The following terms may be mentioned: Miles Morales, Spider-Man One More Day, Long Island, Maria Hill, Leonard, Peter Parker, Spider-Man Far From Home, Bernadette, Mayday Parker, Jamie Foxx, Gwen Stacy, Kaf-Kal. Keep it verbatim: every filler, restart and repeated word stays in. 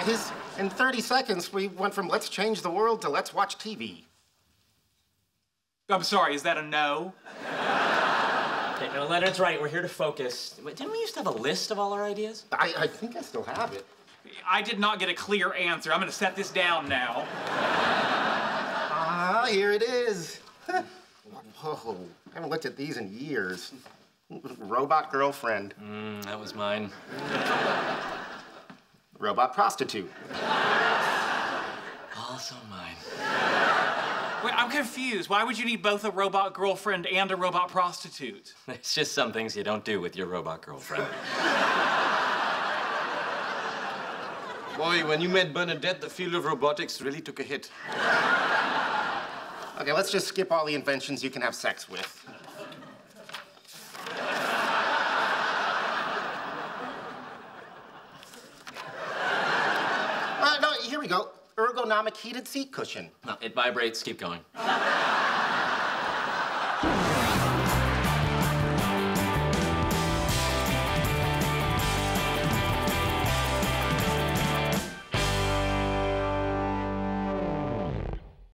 Yeah, his, in thirty seconds, we went from let's change the world to let's watch T V. I'm sorry, is that a no? Okay, no, Leonard's right. We're here to focus. Didn't we used to have a list of all our ideas? I, I think I still have it. I did not get a clear answer. I'm going to set this down now. Ah, here it is. Whoa, I haven't looked at these in years. Robot girlfriend. Mm, that was mine. Robot prostitute. Also mine. Wait, I'm confused. Why would you need both a robot girlfriend and a robot prostitute? It's just some things you don't do with your robot girlfriend. Boy, when you met Bernadette, the field of robotics really took a hit. Okay, let's just skip all the inventions you can have sex with. Uh, no, here we go. Ergonomic heated seat cushion. No, it vibrates. Keep going.